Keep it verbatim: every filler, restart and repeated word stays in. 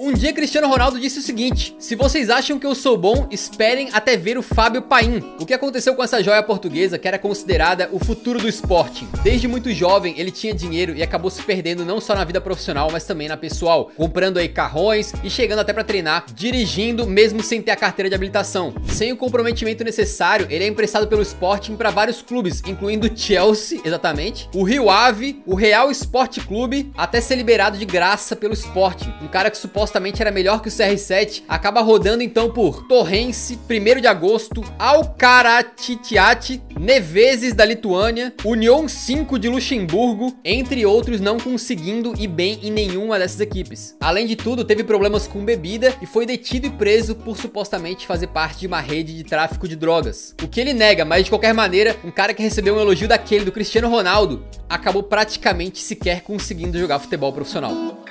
Um dia Cristiano Ronaldo disse o seguinte: se vocês acham que eu sou bom, esperem até ver o Fábio Paim. O que aconteceu com essa joia portuguesa que era considerada o futuro do Sporting? Desde muito jovem ele tinha dinheiro e acabou se perdendo não só na vida profissional, mas também na pessoal, comprando aí carrões e chegando até pra treinar, dirigindo mesmo sem ter a carteira de habilitação. Sem o comprometimento necessário, ele é emprestado pelo Sporting pra vários clubes, incluindo Chelsea, exatamente, o Rio Ave, o Real Sporting Clube, até ser liberado de graça pelo Sporting. Um cara que suporta supostamente era melhor que o C R sete, acaba rodando então por Torreense, primeiro de agosto, Alcaratiati, Neveses da Lituânia, União cinco de Luxemburgo, entre outros, não conseguindo ir bem em nenhuma dessas equipes. Além de tudo, teve problemas com bebida e foi detido e preso por supostamente fazer parte de uma rede de tráfico de drogas. O que ele nega, mas de qualquer maneira, um cara que recebeu um elogio daquele do Cristiano Ronaldo acabou praticamente sequer conseguindo jogar futebol profissional.